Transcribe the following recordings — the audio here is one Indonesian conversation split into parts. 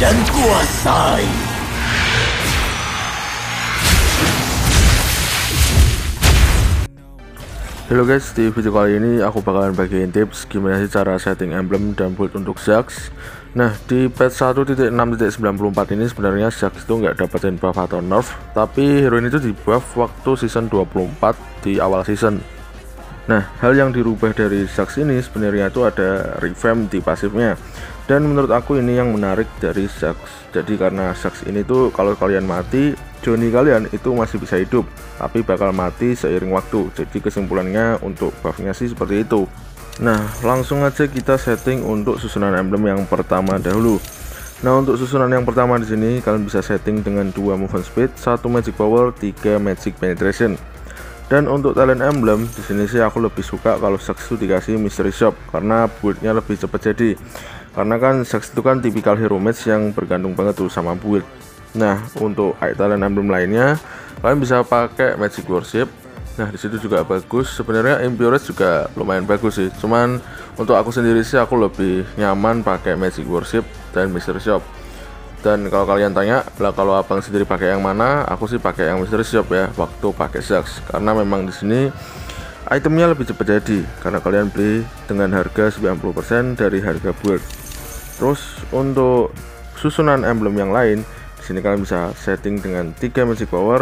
dan kuasai. Halo guys, di video kali ini aku bakalan bagiin tips gimana sih cara setting emblem dan build untuk Zhask. Nah, di patch 1.6.94 ini sebenarnya Zhask itu nggak dapetin buff atau nerf, tapi hero ini tuh di buff waktu season 24 di awal season. Nah, hal yang dirubah dari Zhask ini sebenarnya itu ada revamp di pasifnya. Dan menurut aku ini yang menarik dari Zhask. Jadi karena Zhask ini tuh kalau kalian mati, Johnny kalian itu masih bisa hidup, tapi bakal mati seiring waktu. Jadi kesimpulannya untuk buffnya sih seperti itu. Nah, langsung aja kita setting untuk susunan emblem yang pertama dahulu. Nah, untuk susunan yang pertama di sini kalian bisa setting dengan 2 movement speed, 1 magic power, 3 magic penetration. Dan untuk talent emblem di sini sih aku lebih suka kalau Zhask itu dikasih mystery shop karena build-nya lebih cepat jadi. Karena kan Zhask itu kan tipikal hero match yang bergantung banget tuh sama build. Nah, untuk talent emblem lainnya kalian bisa pakai magic worship. Nah, di situ juga bagus. Sebenarnya endurance juga lumayan bagus sih. Cuman untuk aku sendiri sih aku lebih nyaman pakai magic worship dan mystery shop. Dan kalau kalian tanya lah kalau abang sendiri pakai yang mana, aku sih pakai yang mystery shop ya waktu pakai Zhask, karena memang di sini itemnya lebih cepat jadi karena kalian beli dengan harga 90% dari harga build. Terus untuk susunan emblem yang lain di sini kalian bisa setting dengan 3 magic power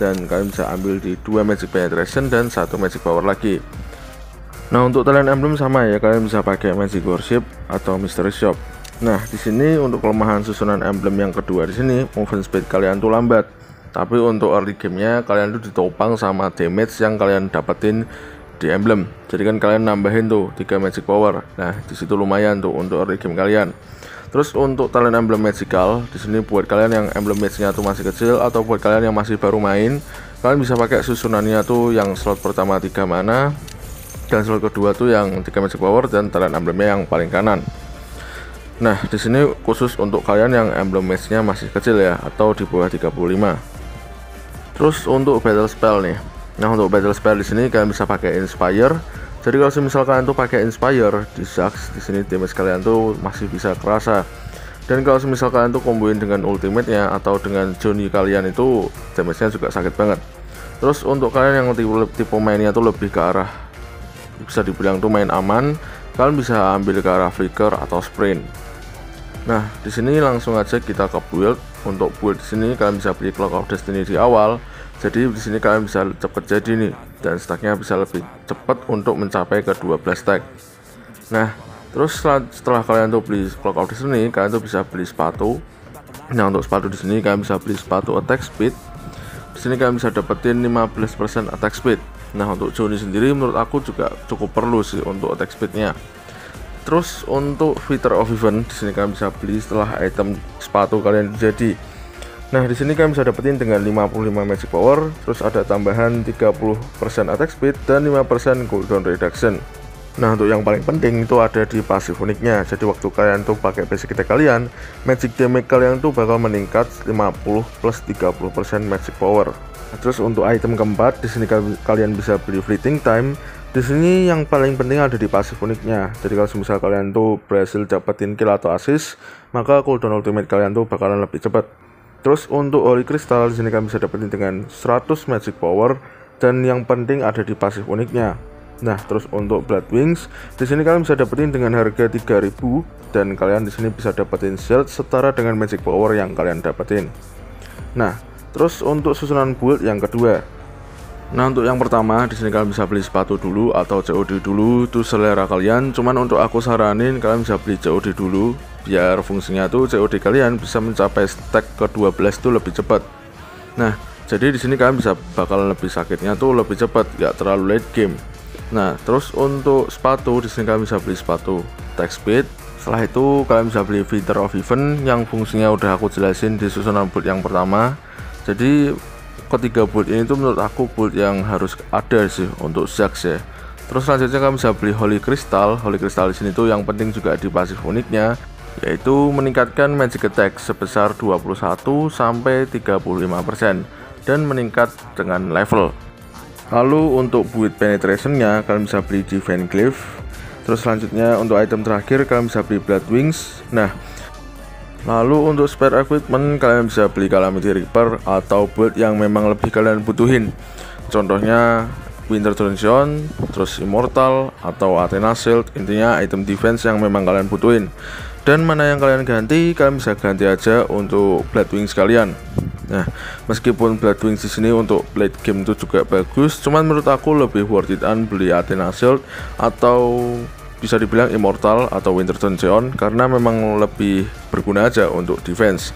dan kalian bisa ambil di 2 magic penetration dan 1 magic power lagi. Nah, untuk talent emblem sama ya, kalian bisa pakai magic worship atau mystery shop. Nah, di sini untuk kelemahan susunan emblem yang kedua di sini, movement speed kalian tuh lambat. Tapi untuk early gamenya kalian tuh ditopang sama damage yang kalian dapetin di emblem. Jadi kan kalian nambahin tuh 3 magic power. Nah, di situ lumayan tuh untuk early game kalian. Terus untuk talent emblem magical, di sini buat kalian yang emblem match-nya tuh masih kecil atau buat kalian yang masih baru main, kalian bisa pakai susunannya tuh yang slot pertama 3 mana dan slot kedua tuh yang 3 magic power dan talent emblemnya yang paling kanan. Nah, di sini khusus untuk kalian yang emblem match-nya masih kecil ya atau di bawah 35. Terus untuk battle spell nih. Nah, untuk battle spell di sini kalian bisa pakai inspire. Jadi kalau misalkan tuh pakai inspire di Zhask, di sini damage kalian tuh masih bisa kerasa. Dan kalau misalkan tuh komboin dengan ultimate-nya atau dengan Johnny kalian itu damage-nya juga sakit banget. Terus untuk kalian yang tipe mainnya tuh lebih ke arah bisa dibilang tuh main aman, kalian bisa ambil ke arah flicker atau sprint. Nah, di sini langsung aja kita ke build. Untuk build di sini kalian bisa beli Clock of Destiny di awal. Jadi di sini kalian bisa cepet jadi nih dan stacknya bisa lebih cepat untuk mencapai ke 12 stack. Nah, terus setelah kalian tuh beli Clock of Destiny, kalian tuh bisa beli sepatu. Nah, untuk sepatu di sini kalian bisa beli sepatu attack speed. Di sini kalian bisa dapetin 15% attack speed. Nah, untuk Johnny sendiri menurut aku juga cukup perlu sih untuk attack speednya. Terus untuk Feature of Event di sini kalian bisa beli setelah item sepatu kalian jadi. Nah, di sini kalian bisa dapetin dengan 55 magic power, terus ada tambahan 30% attack speed dan 5% cooldown reduction. Nah, untuk yang paling penting itu ada di pasif uniknya. Jadi waktu kalian tuh pakai basic attack kalian, magic damage kalian tuh bakal meningkat 50 plus 30% magic power. Terus untuk item keempat di sini kalian bisa beli Fleeting Time. Di sini yang paling penting ada di pasif uniknya. Jadi kalau misal kalian tuh berhasil dapetin kill atau assist, maka cooldown ultimate kalian tuh bakalan lebih cepat. Terus untuk Holy Crystal di sini kalian bisa dapetin dengan 100 magic power dan yang penting ada di pasif uniknya. Nah, terus untuk Blood Wings di sini kalian bisa dapetin dengan harga 3000 dan kalian di sini bisa dapetin shield setara dengan magic power yang kalian dapetin. Nah, terus untuk susunan build yang kedua. Nah, untuk yang pertama di sini kalian bisa beli sepatu dulu atau COD dulu, itu selera kalian. Cuman untuk aku saranin kalian bisa beli COD dulu biar fungsinya tuh COD kalian bisa mencapai stack ke-12 tuh lebih cepat. Nah, jadi di sini kalian bisa bakal lebih sakitnya tuh lebih cepat, nggak terlalu late game. Nah, terus untuk sepatu di sini kalian bisa beli sepatu attack speed. Setelah itu kalian bisa beli Feature of Event yang fungsinya udah aku jelasin di susunan build yang pertama. Jadi ketiga build ini tuh menurut aku build yang harus ada sih untuk Zhask ya. Terus selanjutnya kalian bisa beli Holy Crystal. Holy Crystal di sini tuh yang penting juga di pasif uniknya, yaitu meningkatkan magic attack sebesar 21 sampai 35% dan meningkat dengan level. Lalu untuk build penetrationnya kalian bisa beli Divine Glyph. Terus selanjutnya untuk item terakhir kalian bisa beli Blood Wings. Nah, Lalu untuk spare equipment, kalian bisa beli Calamity Reaper atau build yang memang lebih kalian butuhin. Contohnya Winter Torsion, terus Immortal atau Athena's Shield. Intinya item defense yang memang kalian butuhin. Dan mana yang kalian ganti, kalian bisa ganti aja untuk Blood Wings kalian. Nah, meskipun Blood Wings di sini untuk late game itu juga bagus, cuman menurut aku lebih worth it-an beli Athena's Shield atau bisa dibilang Immortal atau Winter Torsion karena memang lebih berguna aja untuk defense.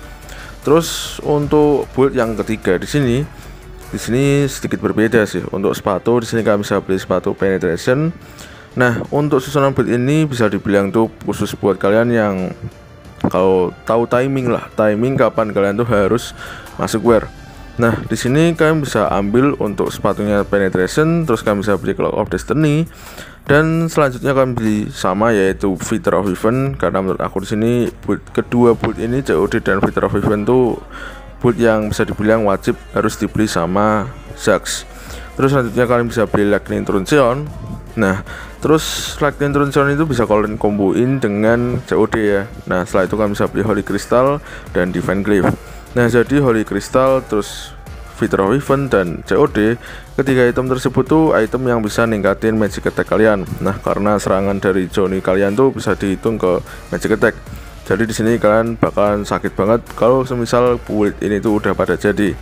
Terus untuk build yang ketiga di sini sedikit berbeda sih. Untuk sepatu di sini kalian bisa beli sepatu penetration. Nah, untuk susunan build ini bisa dibilang tuh khusus buat kalian yang kalau tahu timing kapan kalian tuh harus masuk wear. Nah, di sini kalian bisa ambil untuk sepatunya penetration, terus kalian bisa beli Clock of Destiny, dan selanjutnya kalian beli sama yaitu Feature of Event karena menurut aku di sini kedua build ini COD dan Feature of Event tuh build yang bisa dibilang wajib harus dibeli sama Jax. Terus selanjutnya kalian bisa beli Lightning Truncheon. Nah, terus Lightning Truncheon itu bisa kalian komboin dengan COD ya. Nah, setelah itu kalian bisa beli Holy Crystal dan Divine Glyph. Nah, jadi Holy Crystal, terus Feature of Event dan COD, ketiga item tersebut tuh item yang bisa ningkatin magic attack kalian. Nah, karena serangan dari Johnny kalian tuh bisa dihitung ke magic attack. Jadi di sini kalian bakalan sakit banget kalau semisal build ini tuh udah pada jadi.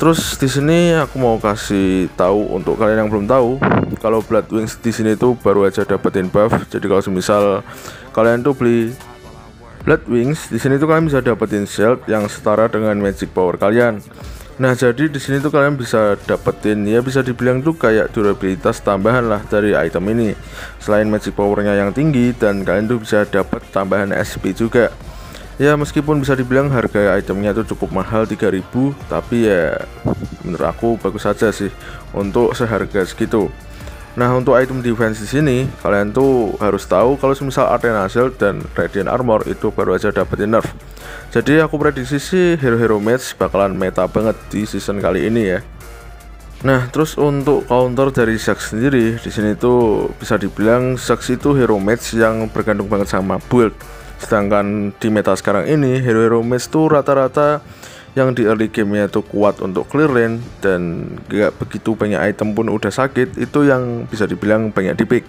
Terus di sini aku mau kasih tahu untuk kalian yang belum tahu, kalau Blood Wings di sini tuh baru aja dapetin buff. Jadi kalau semisal kalian tuh beli Blood Wings di sini tuh kalian bisa dapetin shield yang setara dengan magic power kalian. Nah, jadi di sini tuh kalian bisa dapetin ya bisa dibilang tuh kayak durabilitas tambahan lah dari item ini. Selain magic powernya yang tinggi, dan kalian tuh bisa dapat tambahan SP juga. Ya, meskipun bisa dibilang harga itemnya tuh cukup mahal 3000, tapi ya menurut aku bagus aja sih untuk seharga segitu. Nah, untuk item defense di sini kalian tuh harus tahu kalau semisal Athena's Shield dan Radiant Armor itu baru aja dapetin nerf. Jadi aku prediksi sih hero-hero match bakalan meta banget di season kali ini ya. Nah, terus untuk counter dari Zhask sendiri di sini tuh bisa dibilang Zhask itu hero match yang bergantung banget sama build. Sedangkan di meta sekarang ini hero-hero match tuh rata-rata yang di early game-nya itu kuat untuk clear lane dan gak begitu banyak item pun udah sakit, itu yang bisa dibilang banyak di pick.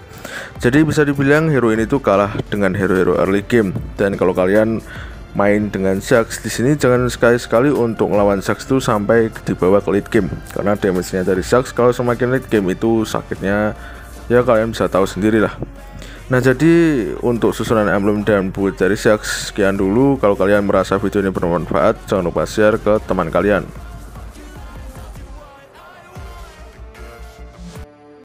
Jadi bisa dibilang hero ini tuh kalah dengan hero-hero early game. Dan kalau kalian main dengan Zhask di sini jangan sekali-sekali untuk ngelawan Zhask tuh sampai dibawa ke late game karena damage-nya dari Zhask kalau semakin late game itu sakitnya ya kalian bisa tahu sendirilah. Nah, jadi untuk susunan emblem dan build dari Zhask sekian dulu. Kalau kalian merasa video ini bermanfaat, jangan lupa share ke teman kalian.